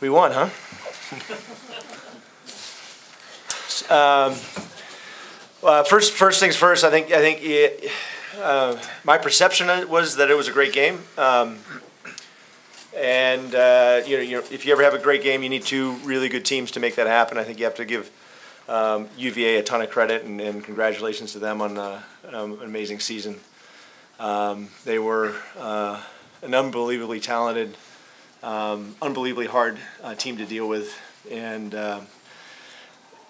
We won, huh? First things first. I think it, my perception was that it was a great game. You know, if you ever have a great game, you need two really good teams to make that happen. I think you have to give UVA a ton of credit, and congratulations to them on an amazing season. They were an unbelievably talented, unbelievably hard team to deal with, and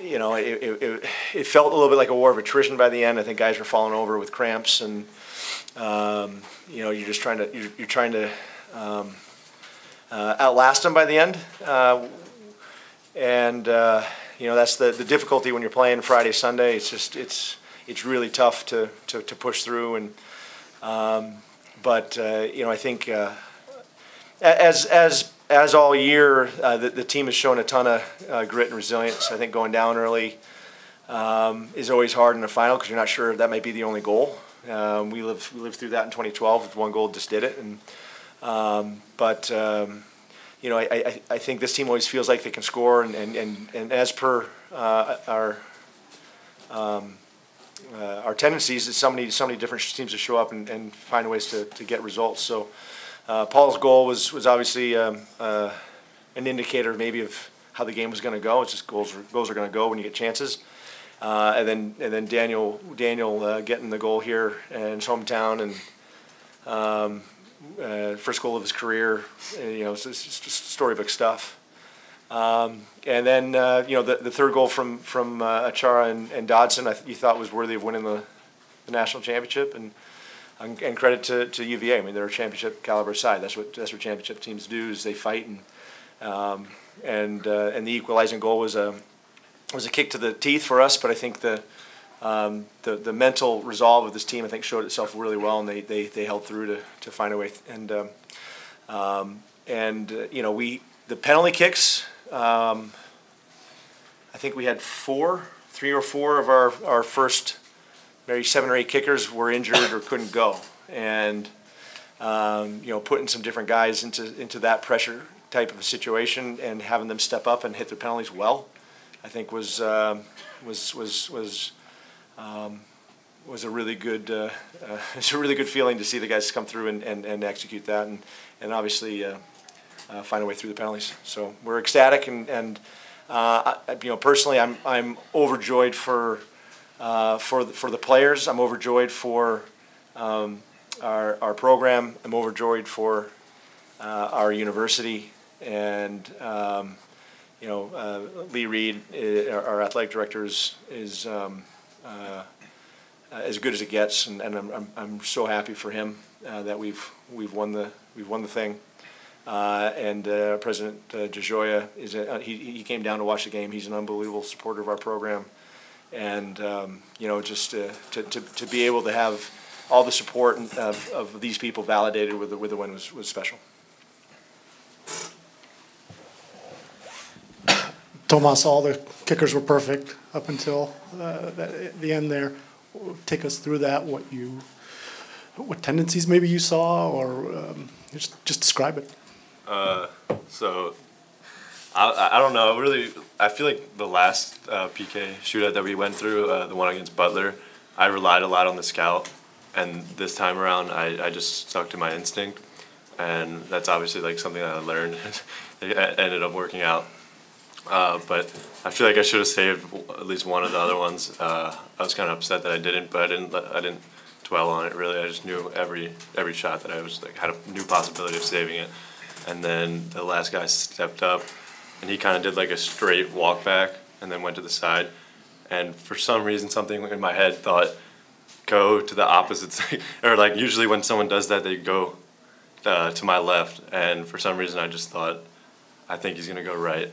you know, it felt a little bit like a war of attrition by the end. I think guys were falling over with cramps, and you know, you're trying to outlast them by the end, and you know, that's the difficulty when you're playing Friday, Sunday. It's just it's really tough to push through, and you know, I think as all year, the team has shown a ton of grit and resilience. I think going down early is always hard in the final because you're not sure if that might be the only goal. We lived through that in 2012 with one goal, just did it. And you know, I think this team always feels like they can score, and as per our tendencies, it's so many different teams to show up and find ways to get results. So Paul's goal was obviously an indicator maybe of how the game was going to go. It's just goals are going to go when you get chances. And then Daniel getting the goal here in his hometown, and first goal of his career. You know, it's just storybook stuff. And then you know, the third goal from Achara and Dodson, you thought was worthy of winning the national championship, and credit to UVA. I mean, they're a championship caliber side. That's what championship teams do, is they fight, and the equalizing goal was a kick to the teeth for us, but I think the mental resolve of this team, I think, showed itself really well, and they held through to find a way. You know, the penalty kicks. I think we had three or four of our first maybe 7 or 8 kickers were injured or couldn't go, and you know, putting some different guys into that pressure type of a situation and having them step up and hit their penalties well, I think was a really good it's a really good feeling to see the guys come through and execute that, and obviously find a way through the penalties. So we're ecstatic, and you know, personally, I'm overjoyed for the players. I'm overjoyed for our program. I'm overjoyed for our university, and you know, Lee Reed, our athletic director, is as good as it gets, and I'm so happy for him that we've won the thing. President DeJoya is he came down to watch the game. He's an unbelievable supporter of our program. And you know, just to be able to have all the support of these people validated with the win was special. Tomas, all the kickers were perfect up until the end there. Take us through that. What tendencies maybe you saw, or just describe it. I don't know. Really, I feel like the last PK shootout that we went through, the one against Butler, I relied a lot on the scout, and this time around I just stuck to my instinct, and that's obviously like something that I learned. It ended up working out, but I feel like I should have saved at least one of the other ones. I was kind of upset that I didn't, but I didn't dwell on it really. I just knew every shot that I was like had a new possibility of saving it, and then the last guy stepped up. And he kind of did like a straight walk back and then went to the side. And for some reason, something in my head thought, go to the opposite side. Or like usually when someone does that, they go to my left. And for some reason, I just thought, I think he's going to go right.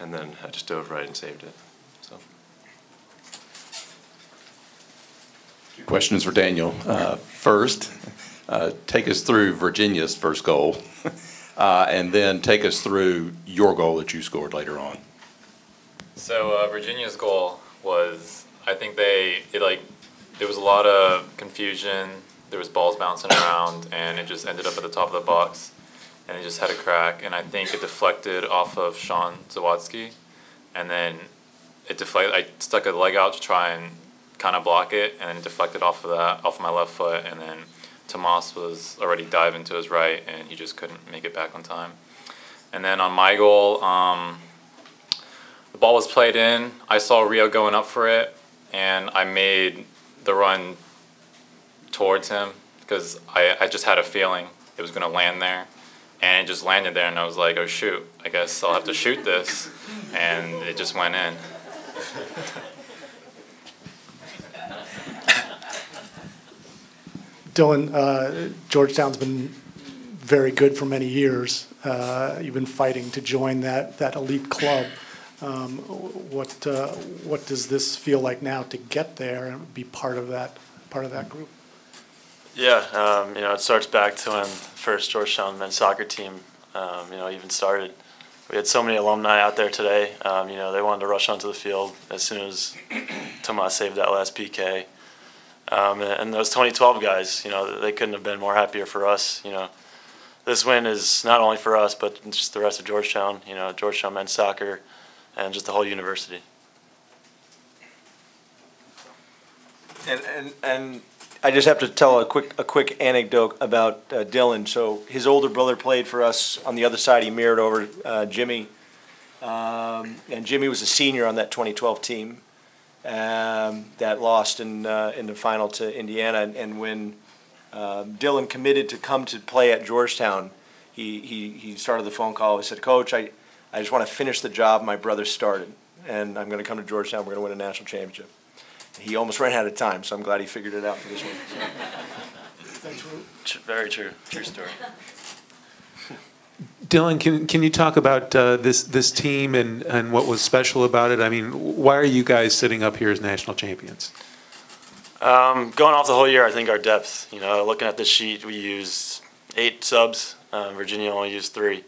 And then I just dove right and saved it. So. Question is for Daniel. First, take us through Virginia's first goal. And then take us through your goal that you scored later on. So Virginia's goal was, I think it was a lot of confusion. there was balls bouncing around, and it just ended up at the top of the box, and it just had a crack, and I think it deflected off of Sean Zawadzki, and then it deflected. I stuck a leg out to try and kind of block it, and then it deflected off of that, off my left foot, and then Tomas was already diving to his right, and he just couldn't make it back on time. And then on my goal, the ball was played in. I saw Rio going up for it, and I made the run towards him because I just had a feeling it was going to land there. And it just landed there, and I was like, oh, shoot, I guess I'll have to shoot this. And it just went in. Dylan, Georgetown's been very good for many years. You've been fighting to join that elite club. What does this feel like now to get there and be part of that group? Yeah, you know, it starts back to when the first Georgetown men's soccer team, you know, even started. We had so many alumni out there today. You know, they wanted to rush onto the field as soon as Tomas saved that last PK. And those 2012 guys, you know, they couldn't have been more happier for us. You know, this win is not only for us, but just the rest of Georgetown. You know, Georgetown men's soccer, and just the whole university. And I just have to tell a quick anecdote about Dylan. So his older brother played for us on the other side. He mirrored over Jimmy, and Jimmy was a senior on that 2012 team. That lost in the final to Indiana, and when Dylan committed to come to play at Georgetown, he started the phone call. He said, "Coach, I just want to finish the job my brother started, and I'm going to come to Georgetown. We're going to win a national championship." He almost ran out of time, so I'm glad he figured it out for this one. That's true. Very true. True story. Dylan, can you talk about this team and what was special about it? I mean, why are you guys sitting up here as national champions? Going off the whole year, I think our depth. You know, looking at this sheet, we used 8 subs. Virginia only used 3.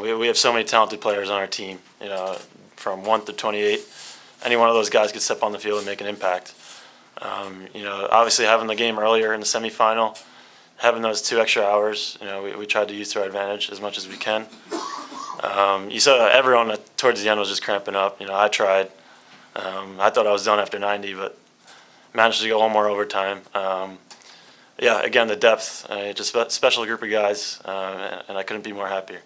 We have so many talented players on our team. You know, from 1 to 28, any one of those guys could step on the field and make an impact. You know, obviously having the game earlier in the semifinal. Having those 2 extra hours, you know, we tried to use to our advantage as much as we can. You saw everyone towards the end was just cramping up. You know, I tried. I thought I was done after 90, but managed to go one more overtime. Yeah, again, the depth. Just a special group of guys, and I couldn't be more happier.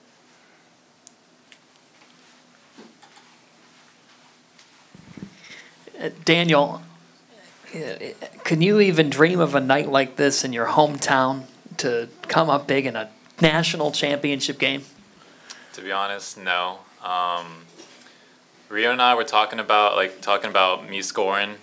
Daniel. Can you even dream of a night like this in your hometown to come up big in a national championship game? To be honest, no. Rio and I were talking about me scoring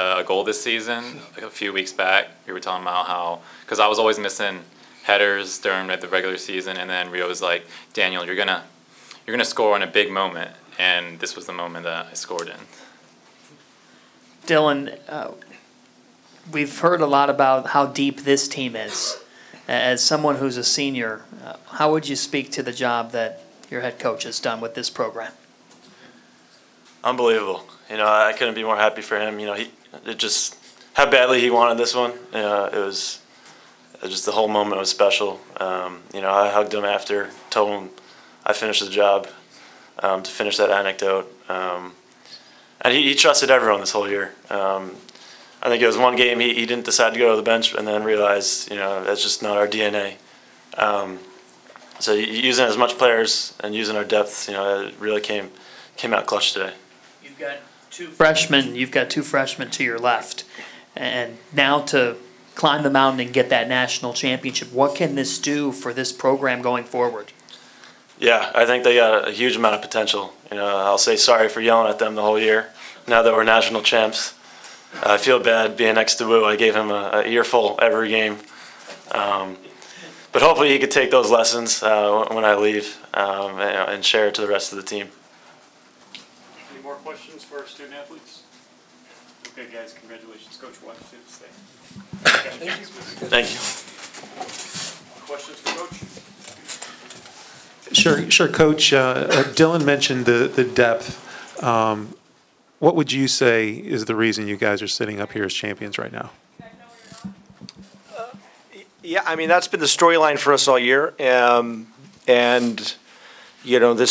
a goal this season a few weeks back. We were talking about how, because I was always missing headers during the regular season, and then Rio was like, "Daniel, you're gonna score in a big moment," and this was the moment that I scored in. Dylan, we've heard a lot about how deep this team is. As someone who's a senior, how would you speak to the job that your head coach has done with this program? Unbelievable. You know, I couldn't be more happy for him. You know, it just how badly he wanted this one. You know, it was just the whole moment was special. You know, I hugged him after, told him I finished the job to finish that anecdote. And he trusted everyone this whole year. I think it was one game he didn't decide to go to the bench and then realized, you know, that's just not our DNA. So using as much players and using our depth, you know, it really came out clutch today. You've got two freshmen to your left. And now to climb the mountain and get that national championship, what can this do for this program going forward? Yeah, I think they got a huge amount of potential. You know, I'll say sorry for yelling at them the whole year. Now that we're national champs, I feel bad being next to Wu. I gave him an earful every game, but hopefully he could take those lessons when I leave and share it to the rest of the team. Any more questions for our student athletes? Okay, guys, congratulations, Coach White. Thank you. Questions for Coach? Sure, Coach. Dylan mentioned the depth. What would you say is the reason you guys are sitting up here as champions right now? Yeah, I mean, that's been the storyline for us all year. And, you know, the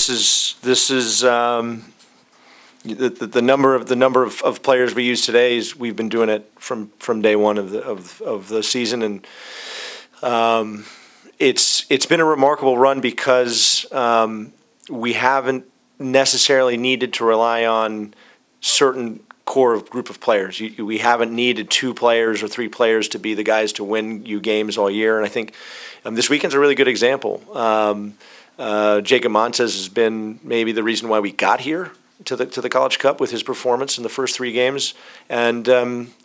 number of players we use today is we've been doing it from day one of the season, and it's been a remarkable run because we haven't necessarily needed to rely on certain core of group of players. We haven't needed 2 players or 3 players to be the guys to win you games all year, and I think this weekend's a really good example. Jacob Montez has been maybe the reason why we got here to the College Cup with his performance in the first 3 games, and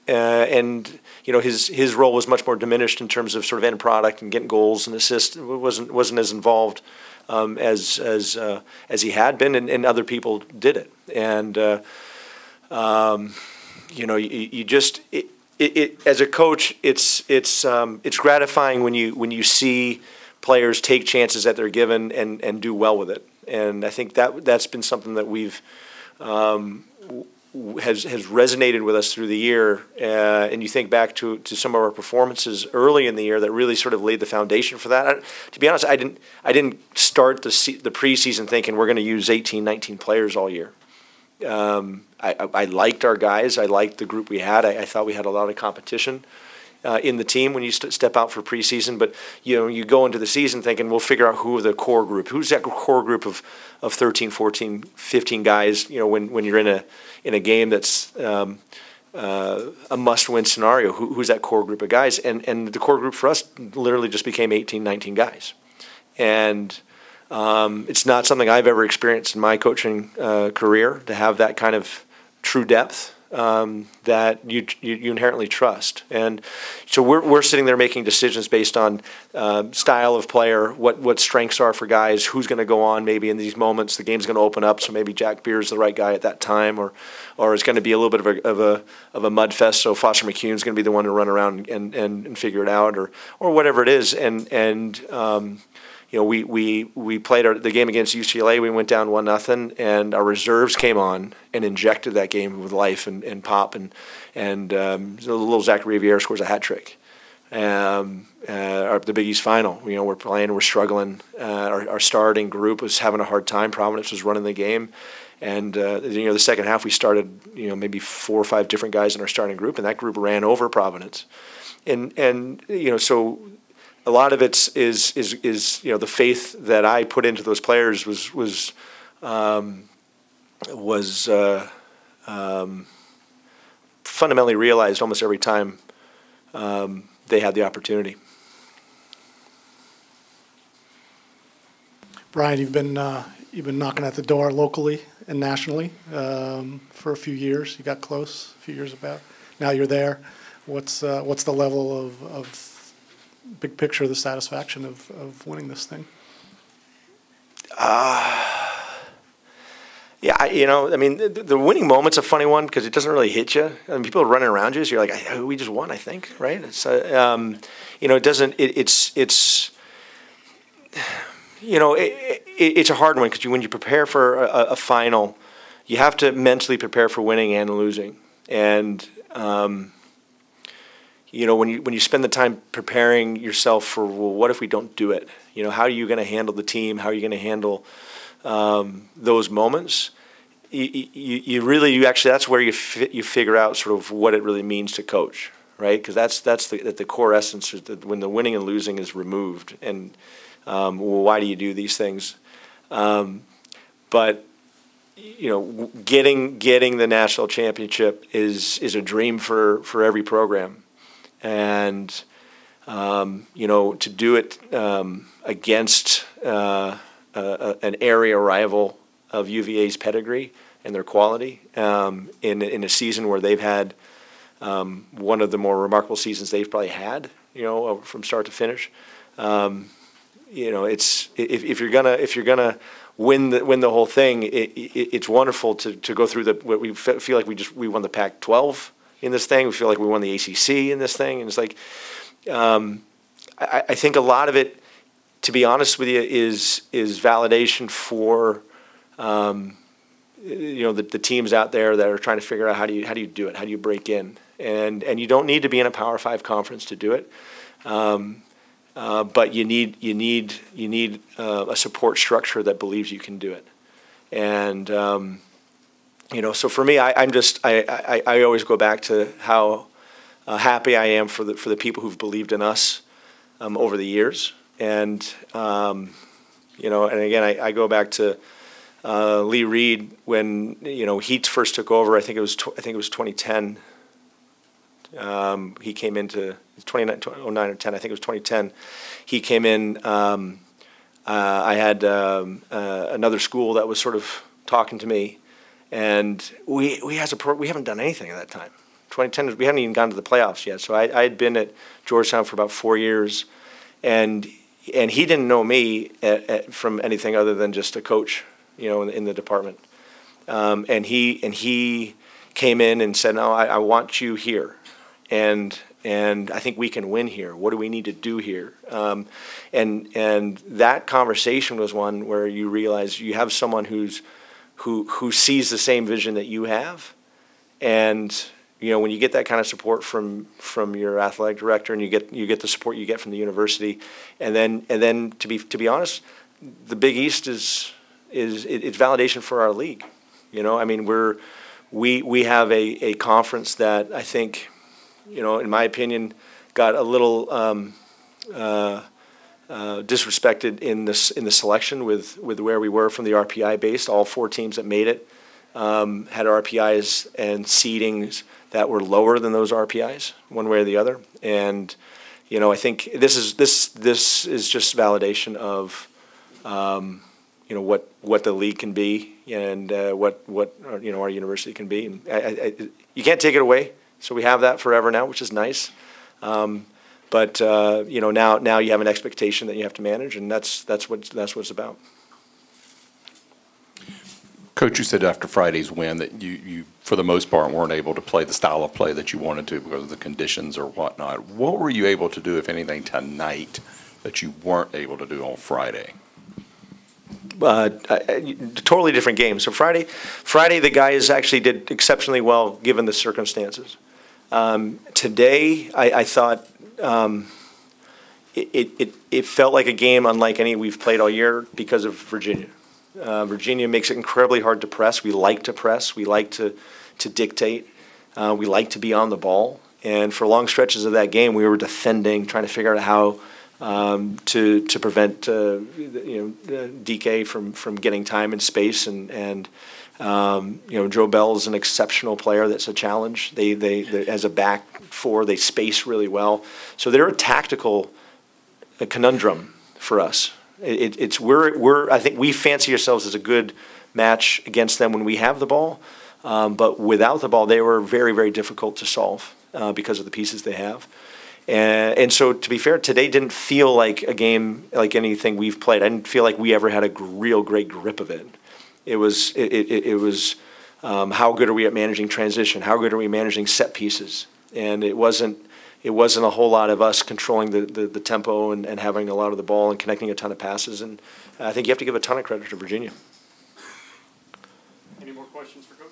you know, his role was much more diminished in terms of sort of end product and getting goals and assists. It wasn't as involved as he had been, and other people did it. And you know, you just as a coach, it's gratifying when you see players take chances that they're given and do well with it. And I think that's been something that we've has resonated with us through the year. And you think back to some of our performances early in the year that really sort of laid the foundation for that. To be honest, I didn't start the preseason thinking we're going to use 18, 19 players all year. I liked our guys. I liked the group we had. I thought we had a lot of competition in the team when you step out for preseason, but you know, you go into the season thinking we'll figure out who's that core group of 13, 14, 15 guys. You know, when you're in a game that's a must-win scenario, who's that core group of guys? And the core group for us literally just became 18, 19 guys, and it's not something I've ever experienced in my coaching career to have that kind of true depth. That you inherently trust, and so we're sitting there making decisions based on style of player, what strengths are for guys, who's going to go on maybe in these moments. The game's going to open up, so maybe Jack Beer's the right guy at that time, or it's going to be a little bit of a mud fest. So Foster McCune's going to be the one to run around and figure it out, or whatever it is, and. You know, we played the game against UCLA. We went down 1-0, and our reserves came on and injected that game with life and pop, and little Zachary Rivera scores a hat trick. The Big East final, you know, we're playing, we're struggling. Our starting group was having a hard time. Providence was running the game, and you know, the second half we started, you know, maybe 4 or 5 different guys in our starting group, and that group ran over Providence, and you know, so. A lot of it is you know, the faith that I put into those players was fundamentally realized almost every time they had the opportunity. Brian, you've been knocking at the door locally and nationally for a few years. You got close a few years about. Now you're there. What's the level of big picture, the satisfaction of winning this thing? Yeah, you know, I mean, the winning moment's a funny one because it doesn't really hit you. I mean, people are running around you, so you're like, we just won, I think, right? It's, you know, it doesn't. It's you know, it's a hard one because when you prepare for a final, you have to mentally prepare for winning and losing, and. You know, when you spend the time preparing yourself for, well, what if we don't do it? You know, how are you going to handle the team? How are you going to handle those moments? You that's where you figure out sort of what it really means to coach, right? Because that's the core essence is that when the winning and losing is removed, and well, why do you do these things? But you know, getting the national championship is a dream for every program. And, you know, to do it against an area rival of UVA's pedigree and their quality in a season where they've had one of the more remarkable seasons they've probably had, you know, from start to finish. You know, if you're gonna win the whole thing, it's wonderful to go through what we feel like we won the Pac-12. In this thing, we feel like we won the ACC in this thing, and it's like I think a lot of it, to be honest with you, is validation for you know, the teams out there that are trying to figure out how do you do it, how do you break in, and you don't need to be in a Power 5 conference to do it. But you need a support structure that believes you can do it. And you know, so for me, I always go back to how happy I am for the people who've believed in us over the years. And you know, and again, I go back to Lee Reed when, you know, he first took over. I think it was 2010. He came into 2009 or 10. I think it was 2010. He came in. I had another school that was sort of talking to me, and we haven't done anything at that time. 2010, we hadn't even gone to the playoffs yet. So I had been at Georgetown for about 4 years, and he didn't know me from anything other than just a coach, you know, in the department. And he came in and said, "No, I want you here, and I think we can win here. What do we need to do here?" And that conversation was one where you realize you have someone who sees the same vision that you have. And you know, when you get that kind of support from your athletic director, and you get the support you get from the university, and then to be honest, the Big East it's validation for our league. You know, I mean, we have a conference that I think, you know, in my opinion, got a little disrespected in the selection with where we were from the RPI based. All 4 teams that made it had RPIs and seedings that were lower than those RPIs, one way or the other. And you know, I think this is just validation of you know, what the league can be, and what you know, our university can be. And you can't take it away, so we have that forever now, which is nice. But you know, now you have an expectation that you have to manage, and that's what it's about. Coach, you said after Friday's win that you for the most part weren't able to play the style of play that you wanted to because of the conditions or whatnot. What were you able to do, if anything, tonight that you weren't able to do on Friday? Totally different game. So Friday the guys actually did exceptionally well given the circumstances. Today I thought it felt like a game unlike any we've played all year because of Virginia. Virginia makes it incredibly hard to press. We like to press. We like to dictate. We like to be on the ball. And for long stretches of that game, we were defending, trying to figure out how to prevent you know, DK from getting time and space. And you know, Joe Bell is an exceptional player. That's a challenge. They as a back four, they space really well. So they're a tactical conundrum for us. I think we fancy ourselves as a good match against them when we have the ball, but without the ball, they were very, very difficult to solve because of the pieces they have. And so, to be fair, today didn't feel like a game like anything we've played. I didn't feel like we ever had a real great grip of it. It was how good are we at managing transition? How good are we managing set pieces? And it wasn't. It wasn't a whole lot of us controlling the tempo and having a lot of the ball and connecting a ton of passes. And I think you have to give a ton of credit to Virginia. Any more questions for Coach?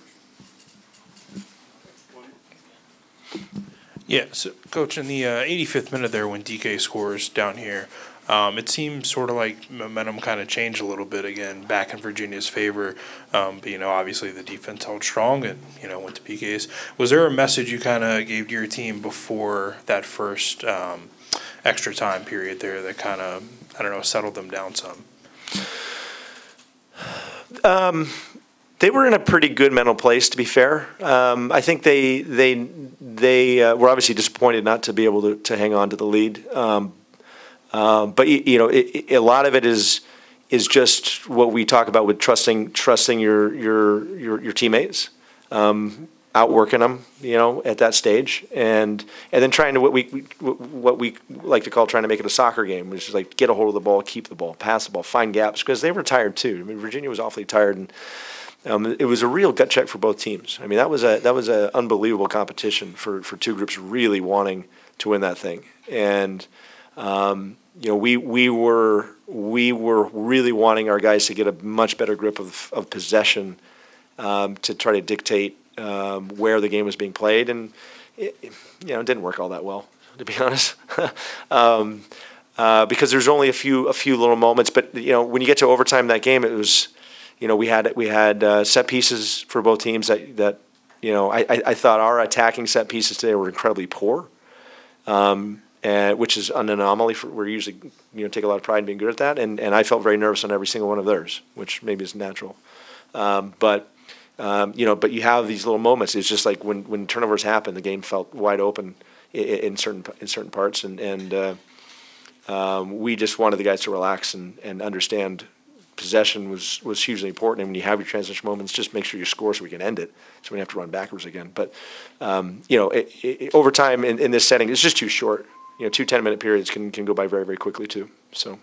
Yeah, so Coach, in the 85th minute there when DK scores down here, it seems sort of like momentum kind of changed a little bit again back in Virginia's favor. But, you know, obviously the defense held strong and, you know, went to PKs. Was there a message you kind of gave to your team before that first extra time period there that kind of, I don't know, settled them down some? They were in a pretty good mental place, to be fair. I think they were obviously disappointed not to be able to hang on to the lead. But you know, a lot of it is just what we talk about with trusting your teammates, outworking them, you know, at that stage, and then trying to what we like to call trying to make it a soccer game, which is like get a hold of the ball, keep the ball, pass the ball, find gaps, because they were tired too. I mean, Virginia was awfully tired, and it was a real gut check for both teams. I mean, that was a unbelievable competition for two groups really wanting to win that thing. And you know, we were really wanting our guys to get a much better grip of possession to try to dictate where the game was being played, and it didn't work all that well, to be honest. because there's only a few little moments. But you know, when you get to overtime in that game, it was, you know, we had set pieces for both teams that you know, I thought our attacking set pieces today were incredibly poor, and which is an anomaly. We're usually, you know, take a lot of pride in being good at that, and I felt very nervous on every single one of theirs, which maybe is natural. You know, but you have these little moments. It's just like when turnovers happen, the game felt wide open in certain parts, and we just wanted the guys to relax and understand. Possession was hugely important, and when you have your transition moments, just make sure you score so we can end it, so we don't have to run backwards again. But you know, overtime in this setting is just too short. You know, 2 10-minute periods can go by very, very quickly too. So.